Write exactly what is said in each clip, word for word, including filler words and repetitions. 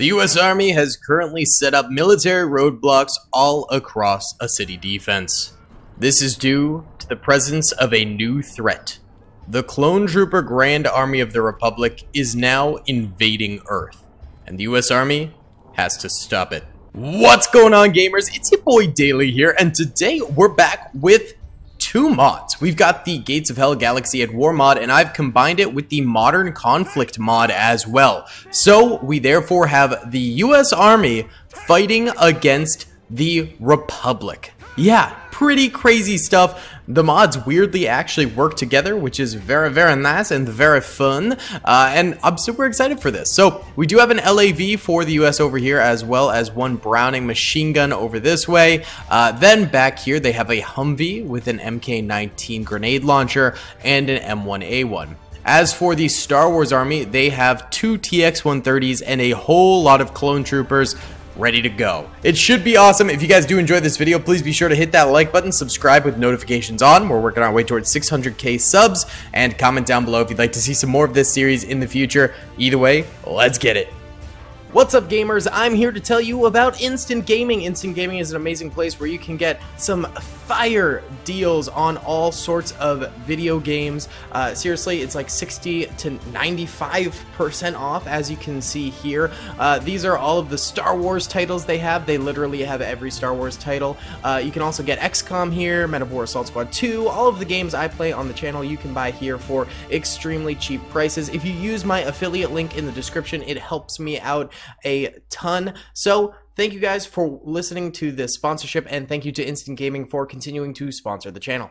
The U S Army has currently set up military roadblocks all across a city defense. This is due to the presence of a new threat. The Clone Trooper Grand Army of the Republic is now invading Earth, and the U S Army has to stop it. What's going on, gamers? It's your boy Daily here, and today we're back with two mods. We've got the Gates of Hell Galaxy at War mod, and I've combined it with the Modern Conflict mod as well. So we therefore have the U S Army fighting against the Republic. Yeah, pretty crazy stuff. The mods weirdly actually work together, which is very, very nice and very fun. Uh, and I'm super excited for this. So we do have an L A V for the U S over here, as well as one Browning machine gun over this way. Uh, then back here, they have a Humvee with an M K nineteen grenade launcher and an M one A one. As for the Star Wars Army, they have two T X one thirties and a whole lot of clone troopers ready to go. It should be awesome. If you guys do enjoy this video, please be sure to hit that like button, subscribe with notifications on. We're working our way towards six hundred K subs, and comment down below if you'd like to see some more of this series in the future. Either way, let's get it. What's up, gamers? I'm here to tell you about Instant Gaming. Instant Gaming is an amazing place where you can get some fire deals on all sorts of video games. Uh, seriously, it's like sixty to ninety-five percent off, as you can see here. Uh, these are all of the Star Wars titles they have. They literally have every Star Wars title. Uh, you can also get X COM here, Men of War Assault Squad two, all of the games I play on the channel you can buy here for extremely cheap prices. If you use my affiliate link in the description, it helps me out a ton. So thank you guys for listening to this sponsorship, and thank you to Instant Gaming for continuing to sponsor the channel.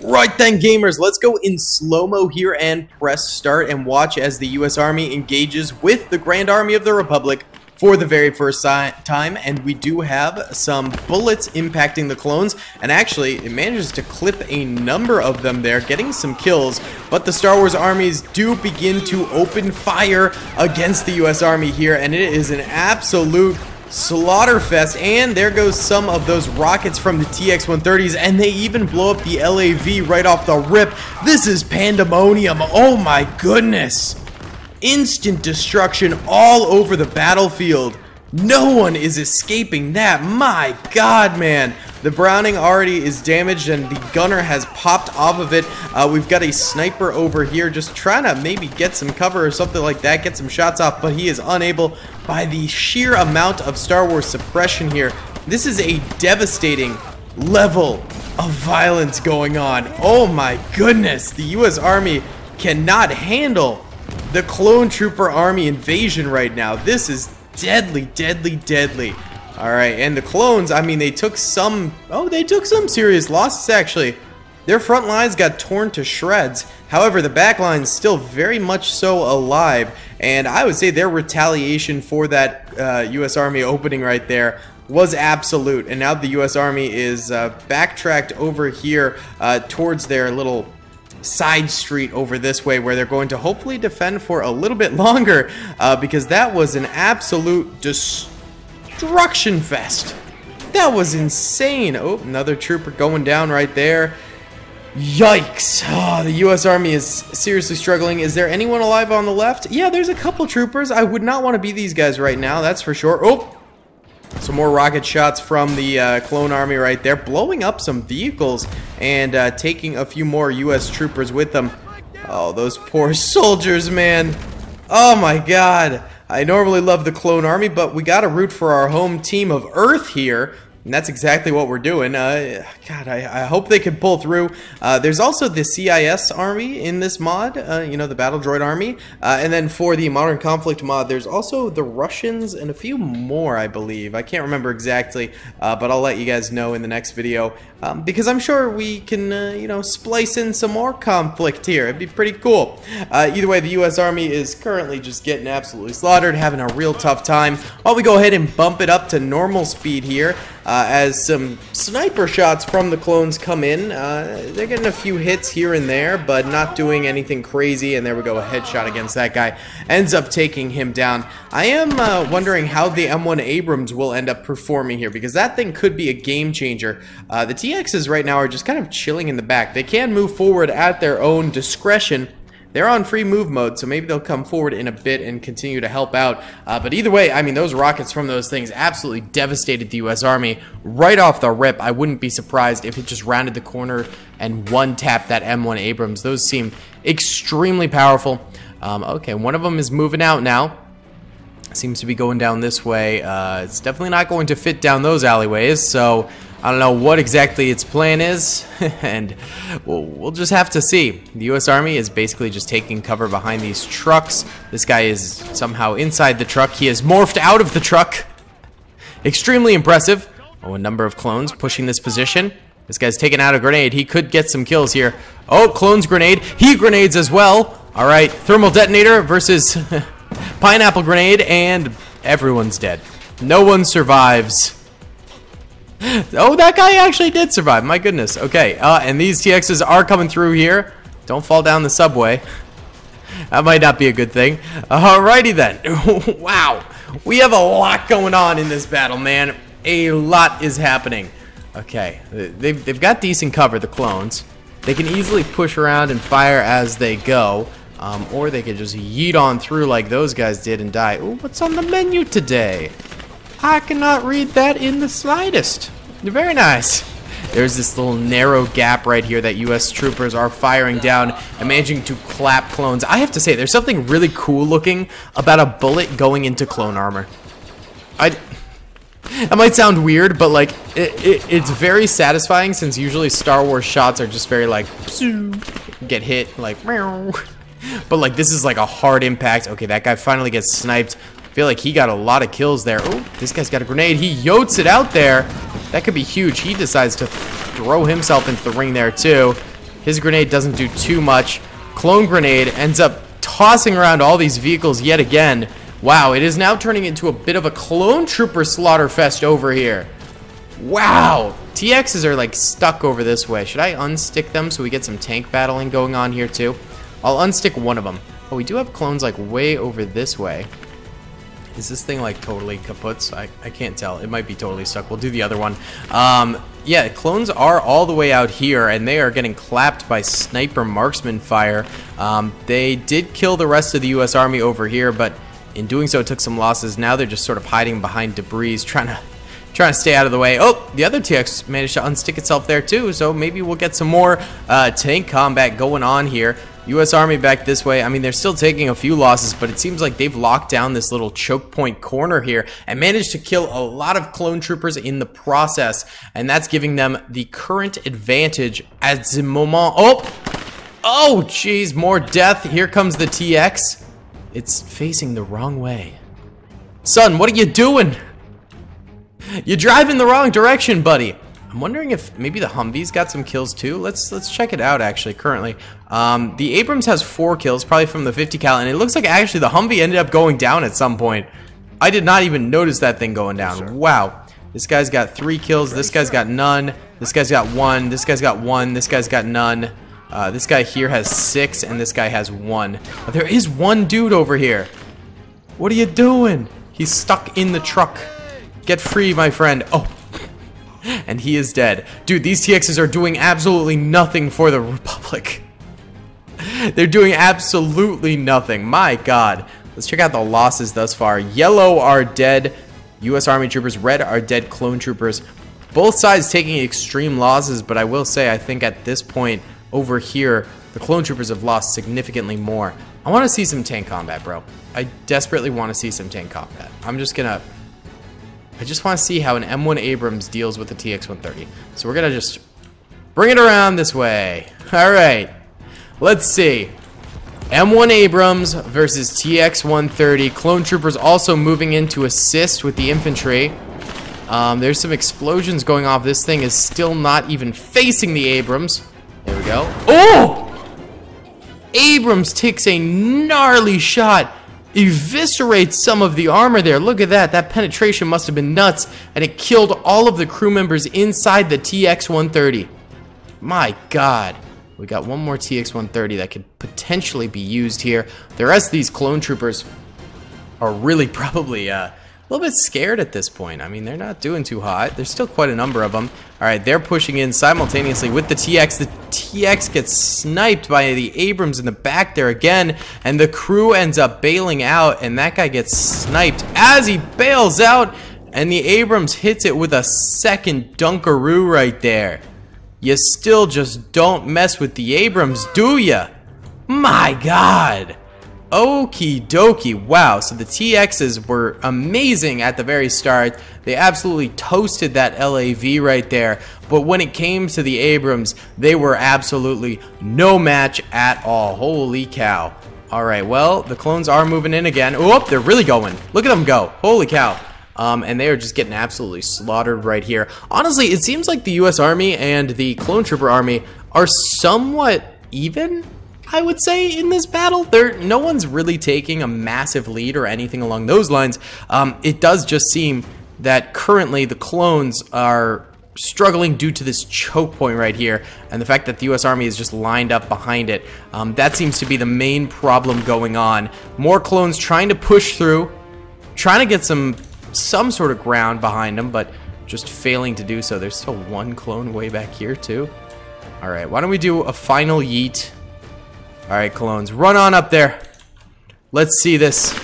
Right then, gamers, let's go in slow-mo here and press start and watch as the U S Army engages with the Grand Army of the Republic for the very first time. And we do have some bullets impacting the clones, and actually it manages to clip a number of them there, getting some kills. But the Star Wars armies do begin to open fire against the U S Army here, and it is an absolute slaughterfest. And there goes some of those rockets from the T X one thirties, and they even blow up the L A V right off the rip. This is pandemonium. Oh my goodness. Instant destruction all over the battlefield. No one is escaping that. My god, man. The Browning already is damaged, and the gunner has popped off of it. Uh, we've got a sniper over here just trying to maybe get some cover or something like that, get some shots off, but he is unable by the sheer amount of Star Wars suppression here. This is a devastating level of violence going on. Oh my goodness. The U S Army cannot handle the Clone Trooper Army invasion right now. This is deadly, deadly, deadly. All right, and the clones, I mean, they took some, oh, they took some serious losses, actually. Their front lines got torn to shreds. However, the back line's still very much so alive, and I would say their retaliation for that uh, U S Army opening right there was absolute. And now the U S Army is uh, backtracked over here uh, towards their little side street over this way, where they're going to hopefully defend for a little bit longer, uh, because that was an absolute destruction fest. That was insane. Oh, another trooper going down right there. Yikes. Oh, the U S Army is seriously struggling. Is there anyone alive on the left? Yeah, there's a couple troopers. I would not want to be these guys right now, that's for sure. Oh, some more rocket shots from the uh, clone army right there, blowing up some vehicles and uh, taking a few more U S troopers with them. Oh, those poor soldiers, man. Oh my god. I normally love the clone army, but we gotta root for our home team of Earth here, and that's exactly what we're doing. Uh, God, I, I hope they can pull through. Uh, there's also the C I S army in this mod, uh, you know, the Battle Droid army. Uh, and then for the Modern Conflict mod, there's also the Russians and a few more, I believe. I can't remember exactly, uh, but I'll let you guys know in the next video. Um, because I'm sure we can, uh, you know, splice in some more conflict here. It'd be pretty cool. Uh, either way, the U S Army is currently just getting absolutely slaughtered, having a real tough time. While we go ahead and bump it up to normal speed here, Uh, as some sniper shots from the clones come in. Uh, they're getting a few hits here and there, but not doing anything crazy. And there we go, a headshot against that guy. Ends up taking him down. I am uh, wondering how the M one Abrams will end up performing here, because that thing could be a game changer. Uh, the T Xs right now are just kind of chilling in the back. They can move forward at their own discretion, They're on free move mode, so maybe they'll come forward in a bit and continue to help out. Uh, but either way, I mean, those rockets from those things absolutely devastated the U S Army right off the rip. I wouldn't be surprised if it just rounded the corner and one-tapped that M one Abrams. Those seem extremely powerful. Um, okay, one of them is moving out now. Seems to be going down this way. Uh, it's definitely not going to fit down those alleyways, so I don't know what exactly its plan is, and we'll, we'll just have to see. The U S Army is basically just taking cover behind these trucks. This guy is somehow inside the truck. He has morphed out of the truck. Extremely impressive. Oh, a number of clones pushing this position. This guy's taking out a grenade. He could get some kills here. Oh, clones grenade. He grenades as well. All right, thermal detonator versus pineapple grenade, and everyone's dead. No one survives. Oh, that guy actually did survive. My goodness. Okay, uh, and these T Xs are coming through here. Don't fall down the subway. That might not be a good thing. Alrighty then. Wow. We have a lot going on in this battle, man. A lot is happening. Okay, they've, they've got decent cover, the clones. They can easily push around and fire as they go. Um, or they could just yeet on through like those guys did and die. Ooh, what's on the menu today? I cannot read that in the slightest. Very nice. There's this little narrow gap right here that U S troopers are firing down and managing to clap clones. I have to say, there's something really cool looking about a bullet going into clone armor. I... That might sound weird, but like, it, it, it's very satisfying, since usually Star Wars shots are just very like, get hit, like, meow. But like, this is like a hard impact. Okay, that guy finally gets sniped. I feel like he got a lot of kills there. Oh, this guy's got a grenade. He yotes it out there. That could be huge. He decides to throw himself into the ring there, too. His grenade doesn't do too much. Clone grenade ends up tossing around all these vehicles yet again. Wow, it is now turning into a bit of a clone trooper slaughter fest over here. Wow. T Xs are, like, stuck over this way. Should I unstick them so we get some tank battling going on here, too? I'll unstick one of them. Oh, we do have clones, like, way over this way. Is this thing like totally kaput? I, I can't tell. It might be totally stuck. We'll do the other one. Um, yeah, clones are all the way out here, and they are getting clapped by sniper marksman fire. Um, they did kill the rest of the U S Army over here, but in doing so took some losses. Now they're just sort of hiding behind debris, trying to trying to stay out of the way. Oh, the other T X managed to unstick itself there too, so maybe we'll get some more uh, tank combat going on here. U S Army back this way. I mean, they're still taking a few losses, but it seems like they've locked down this little choke point corner here and managed to kill a lot of clone troopers in the process, and that's giving them the current advantage at the moment. Oh! Oh, jeez, more death. Here comes the T X. It's facing the wrong way. Son, what are you doing? You're driving the wrong direction, buddy. I'm wondering if maybe the Humvee's got some kills too. Let's let's check it out actually currently. Um, the Abrams has four kills, probably from the fifty cal, and it looks like actually the Humvee ended up going down at some point. I did not even notice that thing going down. Yes, wow. This guy's got three kills. This guy's got none. This guy's got one. This guy's got one. This guy's got none. Uh, this guy here has six, and this guy has one. Oh, there is one dude over here. What are you doing? He's stuck in the truck. Get free, my friend. Oh. And he is dead. Dude, these T Xs are doing absolutely nothing for the Republic. They're doing absolutely nothing. My God. Let's check out the losses thus far. Yellow are dead U S Army troopers. Red are dead clone troopers. Both sides taking extreme losses, but I will say I think at this point over here, the clone troopers have lost significantly more. I want to see some tank combat, bro. I desperately want to see some tank combat. I'm just going to... I just want to see how an M one Abrams deals with the T X one thirty. So we're going to just bring it around this way. Alright. Let's see. M one Abrams versus T X one thirty. Clone troopers also moving in to assist with the infantry. Um, there's some explosions going off. This thing is still not even facing the Abrams. There we go. Oh! Abrams takes a gnarly shot. Eviscerates some of the armor there. Look at that. That penetration must have been nuts, and it killed all of the crew members inside the T X one thirty. My God. We got one more T X one thirty that could potentially be used here. The rest of these clone troopers are really probably uh, a little bit scared at this point. I mean, they're not doing too hot. There's still quite a number of them. All right, they're pushing in simultaneously with the T X. The T X gets sniped by the Abrams in the back there again, and the crew ends up bailing out, and that guy gets sniped as he bails out, and the Abrams hits it with a second dunkaroo right there. You still just don't mess with the Abrams, do ya? My God! Okie dokie, wow. So the T Xs were amazing at the very start. They absolutely toasted that L A V right there. But when it came to the Abrams, they were absolutely no match at all. Holy cow. All right, well, the clones are moving in again. Oh, they're really going. Look at them go. Holy cow. Um, and they are just getting absolutely slaughtered right here. Honestly, it seems like the U S Army and the Clone Trooper Army are somewhat even, I would say, in this battle. There, no one's really taking a massive lead or anything along those lines. Um, it does just seem that currently the clones are struggling due to this choke point right here, and the fact that the U S Army is just lined up behind it. Um, that seems to be the main problem going on. More clones trying to push through, trying to get some some sort of ground behind them, but just failing to do so. There's still one clone way back here too. All right, why don't we do a final yeet? All right, clones, run on up there. Let's see this.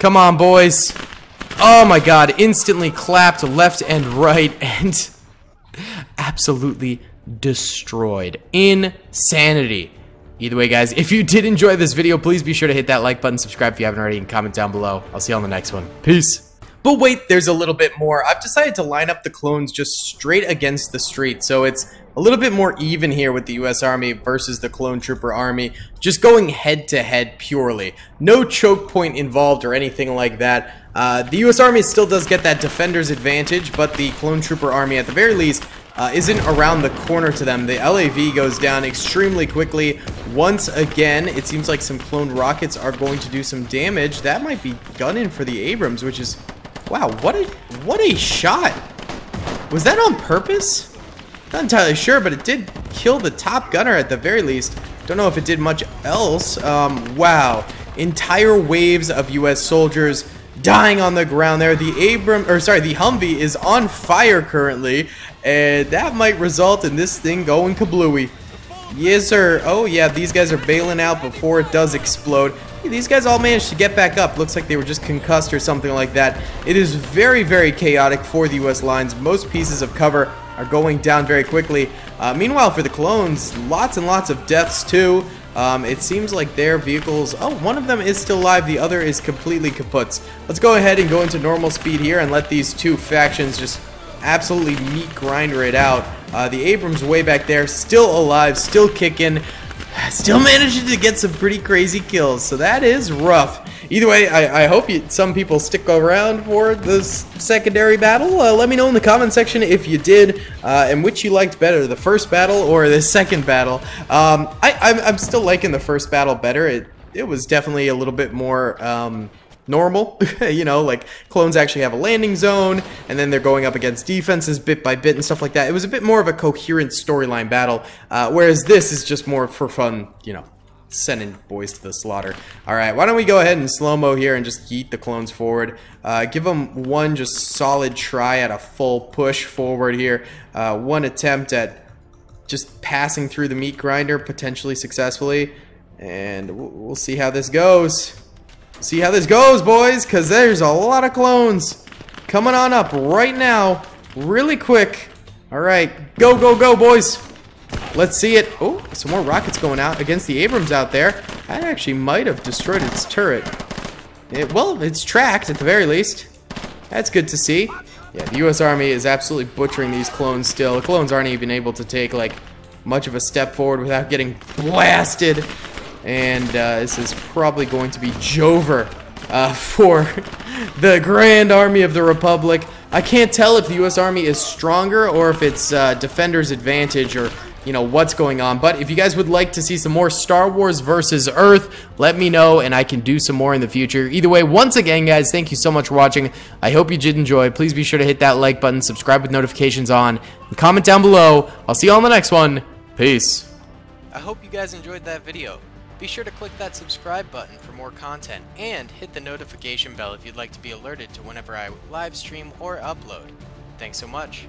Come on, boys. Oh my God, instantly clapped left and right and absolutely destroyed. Insanity. Either way, guys, if you did enjoy this video, please be sure to hit that like button, subscribe if you haven't already, and comment down below. I'll see you on the next one. Peace. But wait, there's a little bit more. I've decided to line up the clones just straight against the street, so it's a little bit more even here with the U S Army versus the Clone Trooper Army, just going head to head purely. No choke point involved or anything like that. Uh, the U S Army still does get that defender's advantage, but the Clone Trooper Army, at the very least, uh, isn't around the corner to them. The L A V goes down extremely quickly. Once again, it seems like some clone rockets are going to do some damage. That might be gunning for the Abrams, which is... wow, what a what a shot. Was that on purpose? Not entirely sure, but it did kill the top gunner at the very least. Don't know if it did much else. Um, wow. Entire waves of U S soldiers dying on the ground there. The Abram, or sorry, the Humvee is on fire currently, and that might result in this thing going kablooey. Yes, sir. Oh, yeah, these guys are bailing out before it does explode. These guys all managed to get back up. Looks like they were just concussed or something like that. It is very, very chaotic for the U S lines. Most pieces of cover are going down very quickly. Uh, meanwhile, for the clones, lots and lots of deaths too. Um, it seems like their vehicles... oh, one of them is still alive. The other is completely kaputz. Let's go ahead and go into normal speed here and let these two factions just absolutely meat grinder it out. Uh, the Abrams way back there, still alive, still kicking. Still managing to get some pretty crazy kills, so that is rough. Either way, I, I hope you, some people stick around for this secondary battle. Uh, let me know in the comment section if you did, uh, and which you liked better, the first battle or the second battle. Um, I, I'm, I'm still liking the first battle better. It, it was definitely a little bit more... Um, normal. You know, like clones actually have a landing zone and then they're going up against defenses bit by bit and stuff like that. It was a bit more of a coherent storyline battle, uh, whereas this is just more for fun, you know, sending boys to the slaughter. All right, why don't we go ahead and slow-mo here and just yeet the clones forward. Uh, give them one just solid try at a full push forward here. Uh, one attempt at just passing through the meat grinder potentially successfully, and we'll see how this goes. See how this goes, boys, because there's a lot of clones coming on up right now, really quick. All right, go, go, go, boys. Let's see it. Oh, some more rockets going out against the Abrams out there. That actually might have destroyed its turret. It, well, it's tracked at the very least. That's good to see. Yeah, the U S Army is absolutely butchering these clones still. The clones aren't even able to take, like, much of a step forward without getting blasted. And uh, this is probably going to be Jover uh, for the Grand Army of the Republic. I can't tell if the U S Army is stronger or if it's uh, Defender's Advantage or, you know, what's going on. But if you guys would like to see some more Star Wars versus Earth, let me know and I can do some more in the future. Either way, once again, guys, thank you so much for watching. I hope you did enjoy. Please be sure to hit that like button, subscribe with notifications on, and comment down below. I'll see you all in the next one. Peace. I hope you guys enjoyed that video. Be sure to click that subscribe button for more content, and hit the notification bell if you'd like to be alerted to whenever I live stream or upload. Thanks so much!